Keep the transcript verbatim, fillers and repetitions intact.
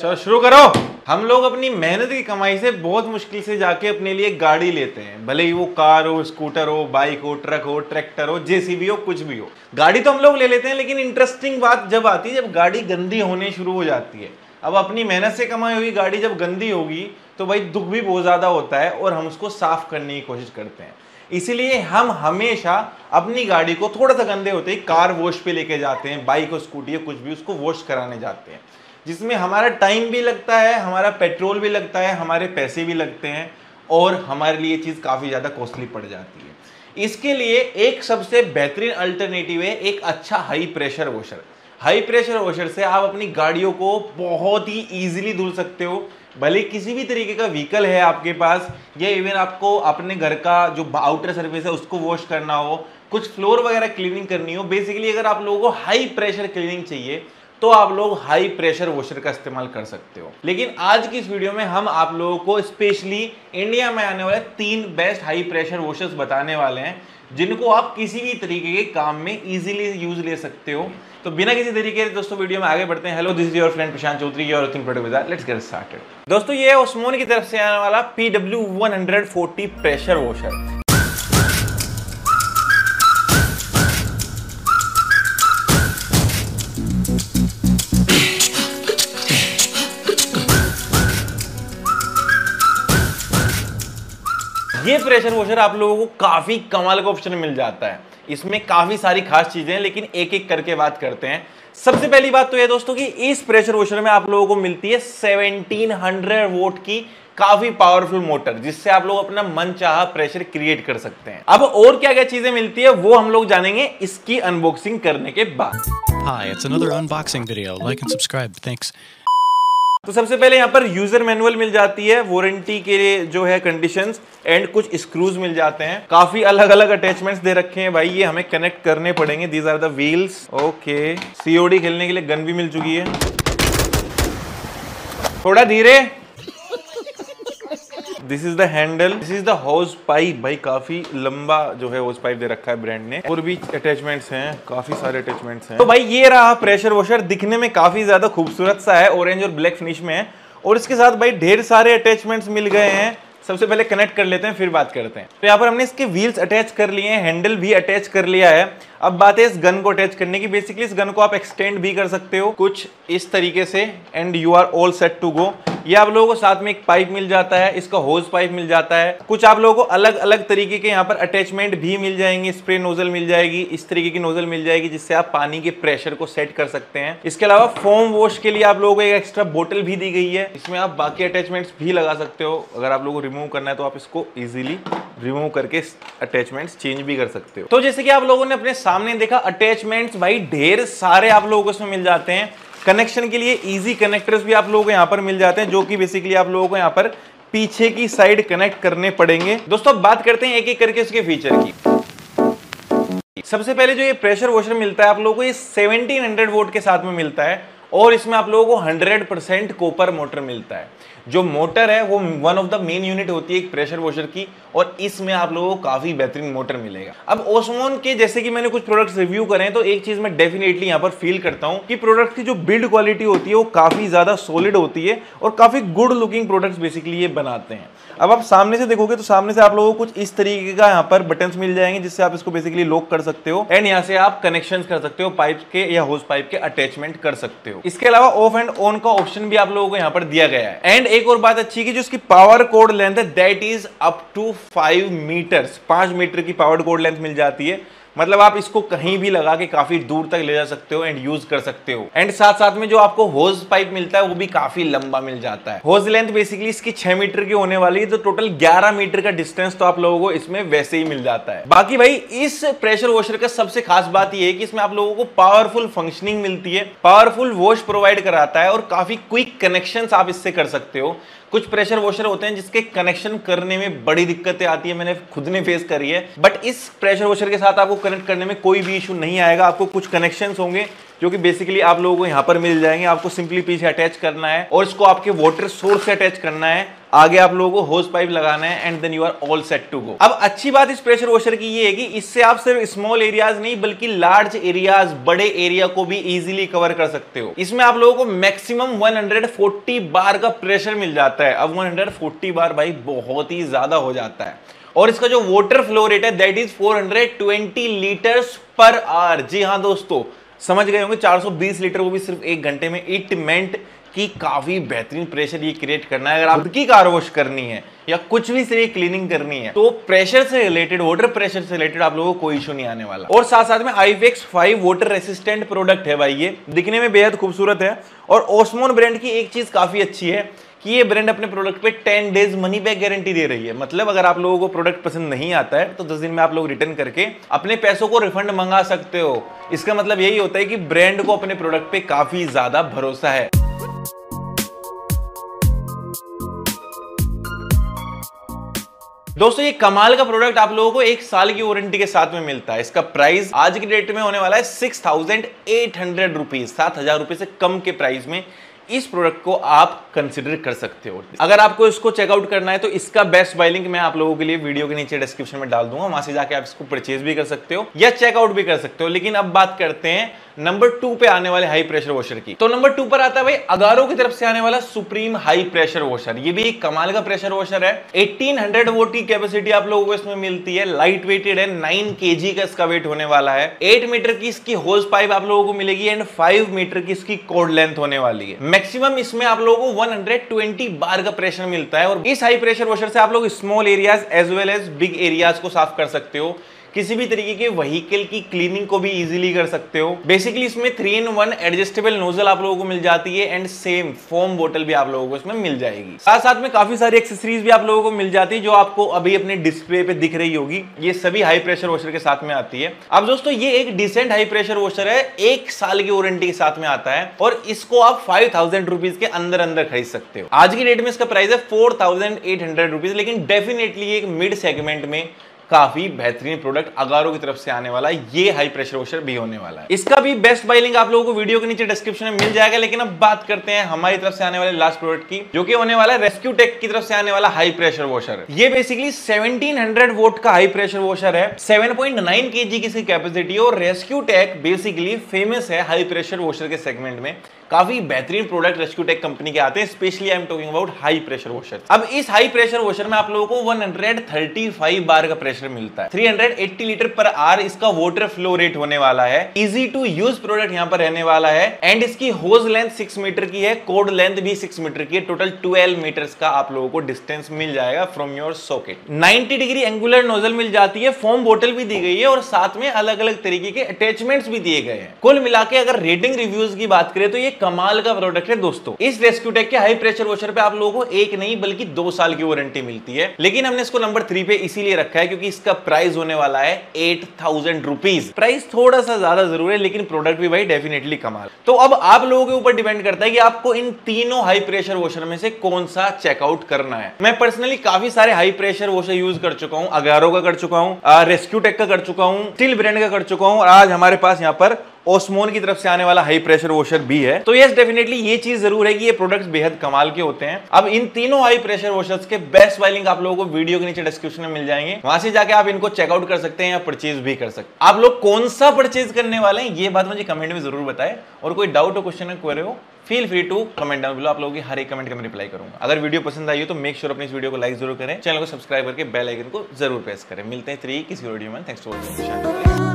चलो शुरू करो। हम लोग अपनी मेहनत की कमाई से बहुत मुश्किल से जाके अपने लिए गाड़ी लेते हैं, भले ही वो कार हो, स्कूटर हो, बाइक हो, ट्रक हो, ट्रैक्टर हो, जेसीबी हो, कुछ भी हो, गाड़ी तो हम लोग ले लेते हैं। लेकिन इंटरेस्टिंग बात जब आती है जब गाड़ी गंदी होने शुरू हो जाती है। अब अपनी मेहनत से कमाई हुई गाड़ी जब गंदी होगी तो भाई दुख भी बहुत ज़्यादा होता है और हम उसको साफ करने की कोशिश करते हैं। इसीलिए हम हमेशा अपनी गाड़ी को थोड़ा सा गंदे होते ही कार वॉश पे लेके जाते हैं, बाइक और स्कूटी या कुछ भी उसको वॉश कराने जाते हैं, जिसमें हमारा टाइम भी लगता है, हमारा पेट्रोल भी लगता है, हमारे पैसे भी लगते हैं और हमारे लिए चीज़ काफ़ी ज़्यादा कॉस्टली पड़ जाती है। इसके लिए एक सबसे बेहतरीन अल्टरनेटिव है एक अच्छा high pressure washer. High pressure washer से आप अपनी गाड़ियों को बहुत ही ईजिली धुल सकते हो, भले किसी भी तरीके का व्हीकल है आपके पास, या इवन आपको अपने घर का जो आउटर सर्फेस है उसको वॉश करना हो, कुछ फ्लोर वगैरह क्लीनिंग करनी हो। बेसिकली अगर आप लोगों को हाई प्रेशर क्लीनिंग चाहिए तो आप लोग हाई प्रेशर वॉशर का इस्तेमाल कर सकते हो। लेकिन आज की इस वीडियो में हम आप लोगों को स्पेशली इंडिया में आने वाले तीन बेस्ट हाई प्रेशर वॉशर्स बताने वाले हैं, जिनको आप किसी भी तरीके के काम में इजीली यूज ले सकते हो। तो बिना किसी तरीके से दोस्तों वीडियो में आगे बढ़ते हैं। Hello, this is your friend Prashant Chaudhary और तीन product Bazaar, let's get started. दोस्तों ये ओस्मोन की तरफ से आने वाला P W one forty pressure washer. ये प्रेशर वॉशर आप लोगों को काफ़ी कमाल का ऑप्शन मिल जाता है। इसमें काफ़ी सारी खास चीज़ें हैं, लेकिन एक एक करके बात करते हैं। सबसे पहली बात तो ये दोस्तों कि इस प्रेशर वॉशर में आप लोगों को मिलती है सेवनटीन हंड्रेड वोट की काफ़ी पावरफुल मोटर, जिससे आप लोग अपना मनचाहा प्रेशर क्रिएट कर सकते हैं। अब और क्या क्या चीज़ें मिलती है वो हम लोग जानेंगे इसकी अनबॉक्सिंग करने के बाद। Hi, it's another unboxing video. Like and subscribe. Thanks. तो सबसे पहले यहाँ पर यूजर मैनुअल मिल जाती है, वारंटी के जो है कंडीशंस एंड कुछ स्क्रूज मिल जाते हैं। काफी अलग अलग अटैचमेंट्स दे रखे हैं भाई, ये हमें कनेक्ट करने पड़ेंगे। These are the wheels. Okay, COD खेलने के लिए गन भी मिल चुकी है। थोड़ा धीरे। This is the handle, this is the hose pipe. भाई काफी लंबा जो है हॉज पाइप दे रखा है ब्रांड ने। और भी अटैचमेंट्स हैं, काफी सारे अटैचमेंट्स हैं। तो भाई ये रहा प्रेशर वॉशर, दिखने में काफी ज्यादा खूबसूरत सा है, ऑरेंज और ब्लैक फिनिश में है, और इसके साथ भाई ढेर सारे अटैचमेंट्स मिल गए हैं। सबसे पहले कनेक्ट कर लेते हैं, फिर बात करते हैं। तो यहाँ पर हमने इसके व्हील्स अटैच कर लिए हैं, हैंडल भी अटैच कर लिया है। अब बात है इस गन को अटैच करने की। बेसिकली इस गन को आप एक्सटेंड भी कर सकते हो कुछ इस तरीके से, and you are all set to go. ये आप लोगों को साथ में एक पाइप मिल जाता है, इसका होज पाइप मिल जाता है। कुछ आप लोगों को अलग अलग तरीके के यहाँ पर अटैचमेंट भी मिल जाएंगे। स्प्रे नोजल मिल जाएगी, इस तरीके की नोजल मिल जाएगी जिससे आप पानी के प्रेशर को सेट कर सकते हैं। इसके अलावा फोम वॉश के लिए आप लोगों को एक एक्स्ट्रा बोतल भी दी गई है। इसमें आप बाकी अटैचमेंट्स भी लगा सकते हो। अगर आप लोगों को रिमूव करना है तो आप इसको ईजिली रिमूव करके अटैचमेंट्स चेंज भी कर सकते हो। तो जैसे कि आप लोगों ने अपने सामने देखा, अटैचमेंट्स भाई ढेर सारे आप लोगों को इसमें मिल जाते हैं। कनेक्शन के लिए इजी कनेक्टर्स भी आप लोगों को यहाँ पर मिल जाते हैं, जो कि बेसिकली आप लोगों को यहाँ पर पीछे की साइड कनेक्ट करने पड़ेंगे। दोस्तों बात करते हैं एक एक करके इसके फीचर की। सबसे पहले जो ये प्रेशर वॉशर मिलता है आप लोगों को, ये सेवनटीन हंड्रेड वोल्ट के साथ में मिलता है और इसमें आप लोगों को हंड्रेड परसेंट कॉपर मोटर मिलता है। जो मोटर है वो one of the main unit होती है एक प्रेशर वॉशर की, और इसमें आप लोगों को काफ़ी बेहतरीन मोटर मिलेगा। अब ओस्मोन के जैसे कि मैंने कुछ प्रोडक्ट्स रिव्यू करें तो एक चीज़ मैं डेफिनेटली यहाँ पर फील करता हूँ कि प्रोडक्ट की जो बिल्ड क्वालिटी होती है वो काफ़ी ज़्यादा सॉलिड होती है और काफ़ी गुड लुकिंग प्रोडक्ट्स बेसिकली ये बनाते हैं। अब आप सामने से देखोगे तो सामने से आप लोगों को कुछ इस तरीके का यहाँ पर बटन्स मिल जाएंगे जिससे आप इसको बेसिकली लॉक कर सकते हो, एंड यहाँ से आप कनेक्शन कर सकते हो, पाइप के या होज पाइप के अटैचमेंट कर सकते हो। इसके अलावा ऑफ एंड ऑन का ऑप्शन भी आप लोगों को यहाँ पर दिया गया है। एंड एक और बात अच्छी कि जो इसकी पावर कोड लेंथ है that is up to five metres. पांच मीटर की पावर कोड लेंथ मिल जाती है, मतलब आप इसको कहीं भी लगा के काफी दूर तक ले जा सकते हो एंड यूज कर सकते हो। एंड साथ साथ में जो आपको होज पाइप मिलता है वो भी काफी लंबा मिल जाता है। होज लेंथ बेसिकली इसकी छह मीटर की होने वाली है, तो टोटल ग्यारह मीटर का डिस्टेंस तो आप लोगों को इसमें वैसे ही मिल जाता है। बाकी भाई इस प्रेशर वॉशर का सबसे खास बात यह है कि इसमें आप लोगों को पावरफुल फंक्शनिंग मिलती है, पावरफुल वॉश प्रोवाइड कराता है और काफी क्विक कनेक्शन आप इससे कर सकते हो। कुछ प्रेशर वॉशर होते हैं जिसके कनेक्शन करने में बड़ी दिक्कतें आती है, मैंने खुद ने फेस करी है, बट इस प्रेशर वॉशर के साथ आपको कनेक्ट करने में कोई भी इशू नहीं आएगा। आपको कुछ कनेक्शंस होंगे जो कि बेसिकली आप लोगों को यहाँ पर मिल जाएंगे। आपको सिंपली पीछे अटैच करना है और इसको आपके वाटर सोर्स से अटैच करना है। आगे आप लोगों को होज पाइप लगाना है and then you are all set to go. अब अच्छी बात इस प्रेशर वॉशर की ये है कि इससे आप सिर्फ स्मॉल एरियाज नहीं बल्कि लार्ज एरियाज, बड़े एरिया को भी इजीली कवर कर सकते हो। इसमें आप लोगों को मैक्सिमम एक सौ चालीस बार का प्रेशर मिल जाता है। अब एक सौ चालीस बार भाई बहुत ही ज्यादा हो जाता है और इसका जो वाटर फ्लो रेट है दैट इज चार सौ बीस लीटर्स पर आवर। जी हाँ दोस्तों, समझ गए होंगे, चार सौ बीस लीटर को भी सिर्फ एक घंटे में। इट मेंट कि काफी बेहतरीन प्रेशर ये क्रिएट करना है। अगर आपकी कार वॉश करनी है या कुछ भी से क्लीनिंग करनी है तो प्रेशर से रिलेटेड, वाटर प्रेशर से रिलेटेड आप लोगों को कोई इशू नहीं आने वाला। और साथ साथ में IPX five water resistant product है भाई, ये दिखने में बेहद खूबसूरत है। और ओस्मोन ब्रांड की एक चीज काफी अच्छी है कि ये ब्रांड अपने प्रोडक्ट पे ten days money back guarantee दे रही है। मतलब अगर आप लोगों को प्रोडक्ट पसंद नहीं आता है तो दस दिन में आप लोग रिटर्न करके अपने पैसों को रिफंड मंगा सकते हो। इसका मतलब यही होता है कि ब्रांड को अपने प्रोडक्ट पे काफी ज्यादा भरोसा है। दोस्तों ये कमाल का प्रोडक्ट आप लोगों को एक साल की वारंटी के साथ में मिलता है। इसका प्राइस आज की डेट में होने वाला है six thousand eight hundred rupees. सात हजार रुपये से कम के प्राइस में इस प्रोडक्ट को आप कंसिडर कर सकते हो। अगर आपको इसको चेकआउट करना है तो इसका बेस्ट बाय लिंक मैं आप लोगों के लिए वीडियो के नीचे डिस्क्रिप्शन में डाल दूंगा। वहां से जाके आप इसको परचेज भी कर सकते हो या चेकआउट भी कर सकते हो। लेकिन अब बात करते हैं नंबर टू पे आने वाले हाई प्रेशर वॉशर की। तो नंबर टू पर आता है भाई अगारो की तरफ से आने वाला सुप्रीम हाई प्रेशर वॉशर। ये भी एक कमाल का प्रेशर वॉशर है। एटीन हंड्रेड वोट की कैपेसिटी आप लोगों को इसमें मिलती है। लाइट वेटेड है, नाइन के जी का इसका वेट होने वाला है। एट मीटर की इसकी होज पाइप आप लोगों को मिलेगी एंड फाइव मीटर की इसकी कॉर्ड लेंथ होने वाली है। मैक्सिमम इसमें आप लोगों को एक सौ बीस बार का प्रेशर मिलता है और इस हाई प्रेशर वॉशर से आप लोग small areas as well as big areas को साफ कर सकते हो। किसी भी तरीके के व्हीकल की क्लीनिंग को भी इजीली कर सकते हो। बेसिकली इसमें three in one adjustable nozzle आप लोगों को मिल जाती है एंड सेम फोम बोतल भी आप लोगों को इसमें मिल जाएगी। साथ साथ में काफी सारी एक्सेसरीज भी आप लोगों को मिल जाती है जो आपको अभी अपने डिस्प्ले पे दिख रही होगी। ये सभी हाई प्रेशर वॉशर के साथ में आती है। अब दोस्तों ये एक डिसेंट हाई प्रेशर वॉशर है, एक साल की वारंटी के साथ में आता है और इसको आप फाइव थाउजेंड रुपीज के अंदर अंदर खरीद सकते हो। आज की डेट में इसका प्राइस है four thousand eight hundred rupees. लेकिन डेफिनेटली एक मिड सेगमेंट में काफी बेहतरीन प्रोडक्ट अगारो की तरफ से आने वाला है। ये हाई प्रेशर वॉशर भी होने वाला है। इसका भी बेस्ट बाय लिंक आप लोगों को वीडियो के नीचे डिस्क्रिप्शन में मिल जाएगा। लेकिन अब बात करते हैं हमारी तरफ से आने वाले लास्ट प्रोडक्ट की, जो कि होने वाला है रेस्क्यू टेक की तरफ से आने वाला हाई प्रेशर वॉशर। ये बेसिकली सेवनटीन हंड्रेड वोट का हाई प्रेशर वॉशर है। Seven point nine K G की इसकी कैपेसिटी है और रेस्क्यू टेक बेसिकली फेमस है हाई प्रेशर वॉशर के सेगमेंट में। काफी बेहतरीन प्रोडक्ट रेस्क्यू टेक कंपनी के आते हैं, specially I am talking about high pressure washer. अब इस हाई प्रेशर वॉशर में आप लोगों को एक सौ पैंतीस बार का प्रेशर मिलता है। तीन सौ अस्सी लीटर पर आवर इसका वाटर फ्लो रेट होने वाला है। इजी टू यूज प्रोडक्ट यहाँ पर रहने वाला है एंड इसकी होज लेंथ सिक्स मीटर की है, कोड लेंथ भी सिक्स मीटर की है। टोटल ट्वेल्व मीटर का आप लोगों को डिस्टेंस मिल जाएगा from your socket. Ninety degree angular nozzle मिल जाती है, फोम बोतल भी दी गई है और साथ में अलग अलग तरीके के अटैचमेंट्स भी दिए गए हैं। कुल मिला के अगर रेटिंग रिव्यूज की बात करें तो ये कमाल का प्रोडक्ट है दोस्तों। इस रेस्क्यू टेक के हाई प्रेशर वॉशर पे आप लोगों को एक नहीं बल्कि दो साल की वारंटी मिलती है। लेकिन हमने इसको नंबर थ्री पे इसीलिए रखा है क्योंकि इसका प्राइस होने वाला है आठ थाउजेंड रुपीज। प्राइस थोड़ा सा ज्यादा जरूर है लेकिन प्रोडक्ट भी भाई डेफिनेटली कमाल। तो अब आप लोगों के ऊपर डिपेंड करता है कि आपको इन तीनों हाई प्रेशर वॉशर में से कौन सा चेकआउट करना है। मैं पर्सनली काफी सारे हाई प्रेशर वॉशर यूज कर चुका हूँ। अगारो का कर चुका हूँ, रेस्क्यू टेक का कर चुका हूँ, स्टील ब्रांड का कर चुका हूँ और आज हमारे पास यहाँ पर ओस्मोन की तरफ से आने वाला हाई प्रेशर वॉशर भी है। तो यस डेफिनेटली ये चीज जरूर है कि ये प्रोडक्ट्स बेहद कमाल के होते हैं। अब इन तीनों हाई प्रेशर वॉशर्स के बेस्ट बाय लिंक आप लोगों को वीडियो के नीचे डिस्क्रिप्शन में मिल जाएंगे। वहां से जाके आप इनको चेकआउट कर सकते हैं या परचेज भी कर सकते हैं। आप लोग कौन सा परचेज करने वाले हैं ये बात मुझे कमेंट में जरूर बताएं और कोई डाउट और क्वेश्चन क्वेरी हो feel free to comment down below. आप लोगों की हर एक कमेंट का मैं रिप्लाई करूंगा। अगर वीडियो पसंद आई हो तो मेक श्योर अपने इस वीडियो को लाइक जरूर करें, चैनल को सब्सक्राइब करके बेल आइकन को जरूर प्रेस करें। मिलते हैं थ्री किसी वीडियो में। Thanks for watching.